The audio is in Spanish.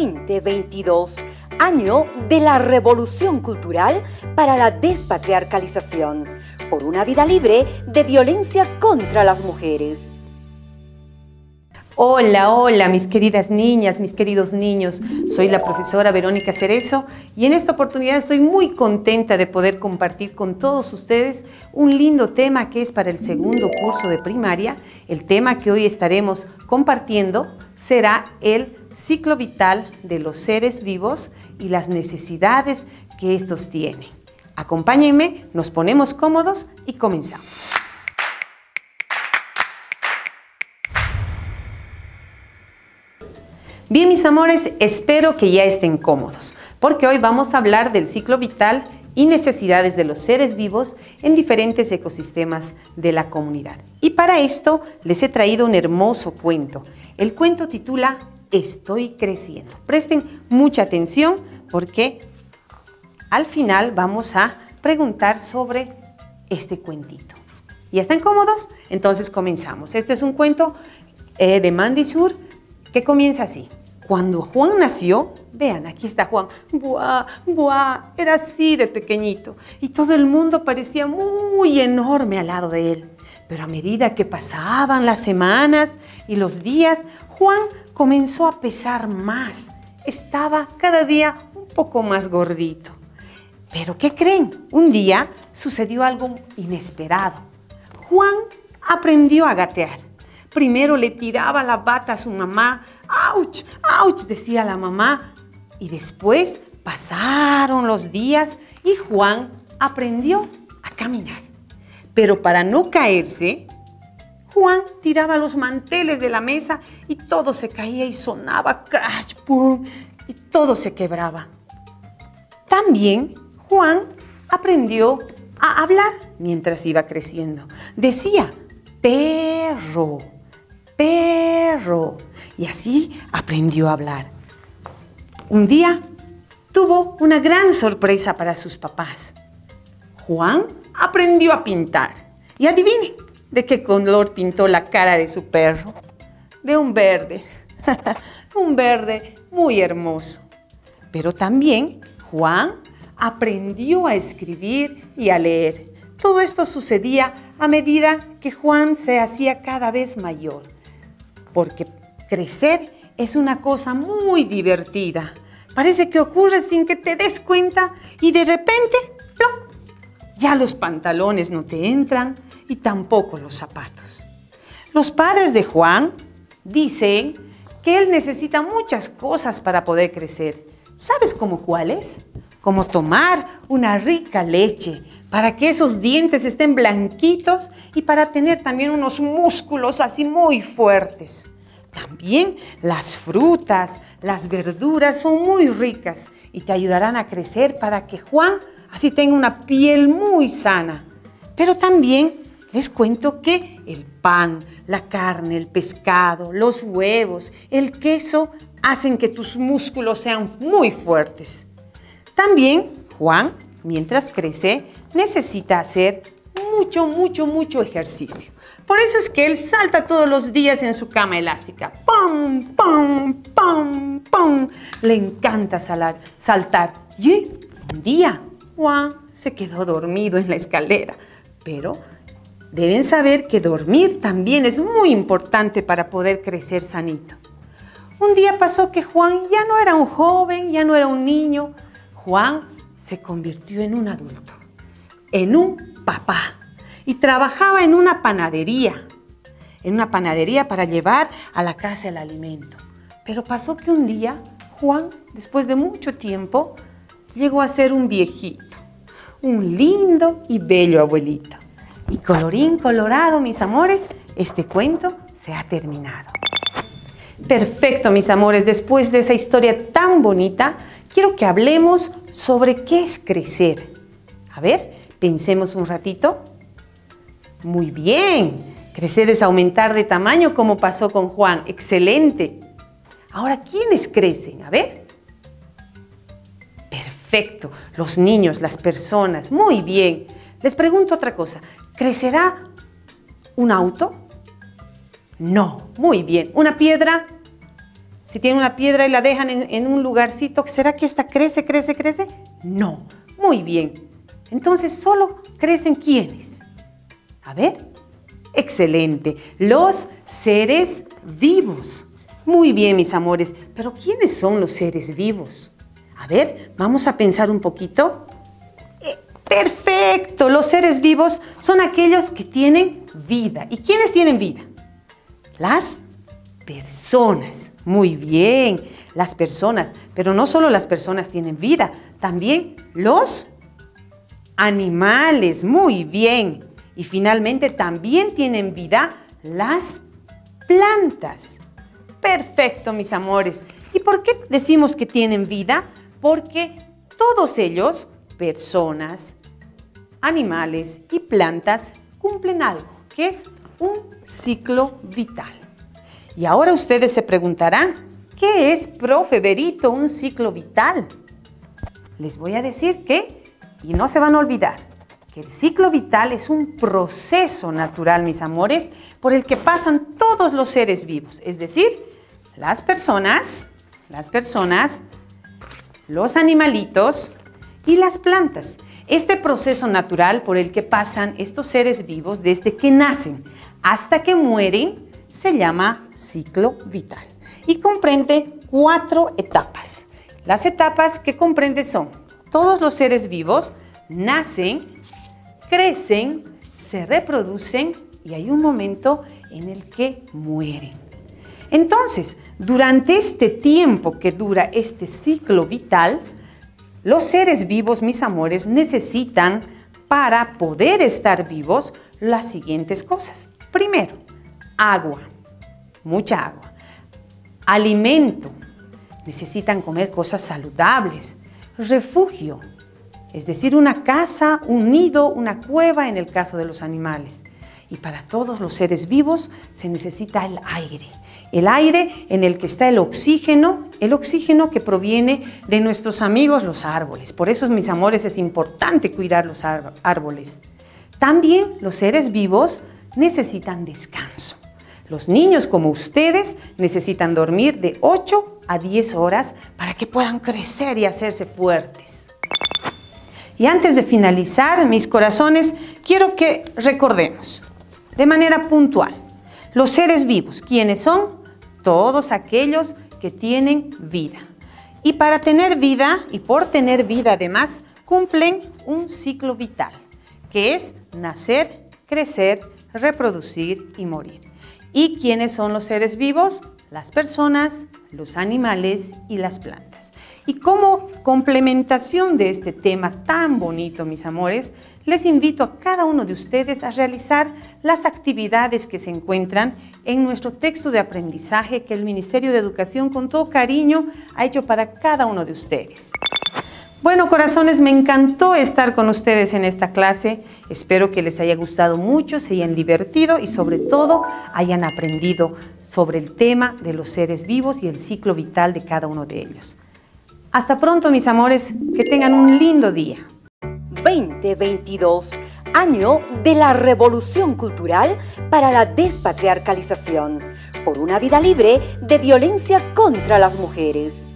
2022, año de la revolución cultural para la despatriarcalización, por una vida libre de violencia contra las mujeres. Hola, hola, mis queridas niñas, mis queridos niños. Soy la profesora Verónica Cerezo y en esta oportunidad estoy muy contenta de poder compartir con todos ustedes un lindo tema que es para el segundo curso de primaria. El tema que hoy estaremos compartiendo será el ciclo vital de los seres vivos y las necesidades que estos tienen. Acompáñenme, nos ponemos cómodos y comenzamos. Bien, mis amores, espero que ya estén cómodos, porque hoy vamos a hablar del ciclo vital y necesidades de los seres vivos en diferentes ecosistemas de la comunidad. Y para esto les he traído un hermoso cuento. El cuento titula Estoy creciendo. Presten mucha atención porque al final vamos a preguntar sobre este cuentito. ¿Ya están cómodos? Entonces comenzamos. Este es un cuento de Mandy Sur, que comienza así. Cuando Juan nació, vean, aquí está Juan. ¡Buah! ¡Buah! Era así de pequeñito y todo el mundo parecía muy enorme al lado de él. Pero a medida que pasaban las semanas y los días, Juan comenzó a pesar más. Estaba cada día un poco más gordito. ¿Pero qué creen? Un día sucedió algo inesperado. Juan aprendió a gatear. Primero le tiraba la bata a su mamá. ¡Auch! ¡Auch!, decía la mamá. Y después pasaron los días y Juan aprendió a caminar. Pero para no caerse, Juan tiraba los manteles de la mesa y todo se caía y sonaba crash, boom, y todo se quebraba. También Juan aprendió a hablar mientras iba creciendo. Decía, perro, perro. Y así aprendió a hablar. Un día tuvo una gran sorpresa para sus papás. Juan aprendió a pintar. Y adivine de qué color pintó la cara de su perro. De un verde. Un verde muy hermoso. Pero también Juan aprendió a escribir y a leer. Todo esto sucedía a medida que Juan se hacía cada vez mayor. Porque crecer es una cosa muy divertida. Parece que ocurre sin que te des cuenta y de repente, ¡plop!, ya los pantalones no te entran y tampoco los zapatos. Los padres de Juan dicen que él necesita muchas cosas para poder crecer. ¿Sabes cómo cuáles? Como tomar una rica leche para que esos dientes estén blanquitos y para tener también unos músculos así muy fuertes. También las frutas, las verduras son muy ricas y te ayudarán a crecer para que Juan así tenga una piel muy sana. Pero también les cuento que el pan, la carne, el pescado, los huevos, el queso hacen que tus músculos sean muy fuertes. También Juan, mientras crece, necesita hacer mucho ejercicio. Por eso es que él salta todos los días en su cama elástica. ¡Pum, pum, pum, pum! Le encanta saltar. Y un día Juan se quedó dormido en la escalera. Pero deben saber que dormir también es muy importante para poder crecer sanito. Un día pasó que Juan ya no era un joven, ya no era un niño. Juan se convirtió en un adulto, en un papá, y trabajaba en una panadería para llevar a la casa el alimento. Pero pasó que un día Juan, después de mucho tiempo, llegó a ser un viejito, un lindo y bello abuelito. Y colorín colorado, mis amores, este cuento se ha terminado. Perfecto, mis amores, después de esa historia tan bonita, quiero que hablemos sobre qué es crecer. A ver, pensemos un ratito. Muy bien, crecer es aumentar de tamaño como pasó con Juan. Excelente. Ahora, ¿quiénes crecen? A ver. Perfecto, los niños, las personas. Muy bien. Les pregunto otra cosa. ¿Crecerá un auto? No. Muy bien. ¿Una piedra? Si tienen una piedra y la dejan en un lugarcito, ¿será que esta crece, crece, crece? No. Muy bien. Entonces, ¿solo crecen quiénes? A ver. Excelente. Los seres vivos. Muy bien, mis amores. Pero, ¿quiénes son los seres vivos? A ver, vamos a pensar un poquito. ¡Perfecto! Los seres vivos son aquellos que tienen vida. ¿Y quiénes tienen vida? Las personas. Muy bien, las personas. Pero no solo las personas tienen vida, también los animales. Muy bien. Y finalmente también tienen vida las plantas. Perfecto, mis amores. ¿Y por qué decimos que tienen vida? Porque todos ellos, personas, animales y plantas, cumplen algo, que es un ciclo vital. Y ahora ustedes se preguntarán, ¿qué es, profe Verito, un ciclo vital? Les voy a decir que, y no se van a olvidar, que el ciclo vital es un proceso natural, mis amores, por el que pasan todos los seres vivos, es decir, las personas, los animalitos y las plantas. Este proceso natural por el que pasan estos seres vivos desde que nacen hasta que mueren se llama ciclo vital y comprende 4 etapas. Las etapas que comprende son: todos los seres vivos nacen, crecen, se reproducen y hay un momento en el que mueren. Entonces, durante este tiempo que dura este ciclo vital, los seres vivos, mis amores, necesitan, para poder estar vivos, las siguientes cosas. Primero, agua, mucha agua. Alimento, necesitan comer cosas saludables. Refugio, es decir, una casa, un nido, una cueva en el caso de los animales. Y para todos los seres vivos se necesita el aire. El aire en el que está el oxígeno que proviene de nuestros amigos los árboles. Por eso, mis amores, es importante cuidar los árboles. También los seres vivos necesitan descanso. Los niños como ustedes necesitan dormir de 8 a 10 horas para que puedan crecer y hacerse fuertes. Y antes de finalizar, mis corazones, quiero que recordemos de manera puntual los seres vivos. ¿Quiénes son? Todos aquellos que tienen vida. Y para tener vida, y por tener vida además, cumplen un ciclo vital, que es nacer, crecer, reproducir y morir. ¿Y quiénes son los seres vivos? Las personas, los animales y las plantas. Y como complementación de este tema tan bonito, mis amores, les invito a cada uno de ustedes a realizar las actividades que se encuentran en nuestro texto de aprendizaje que el Ministerio de Educación con todo cariño ha hecho para cada uno de ustedes. Bueno, corazones, me encantó estar con ustedes en esta clase. Espero que les haya gustado mucho, se hayan divertido y sobre todo hayan aprendido sobre el tema de los seres vivos y el ciclo vital de cada uno de ellos. Hasta pronto, mis amores, que tengan un lindo día. 2022, año de la revolución cultural para la despatriarcalización, por una vida libre de violencia contra las mujeres.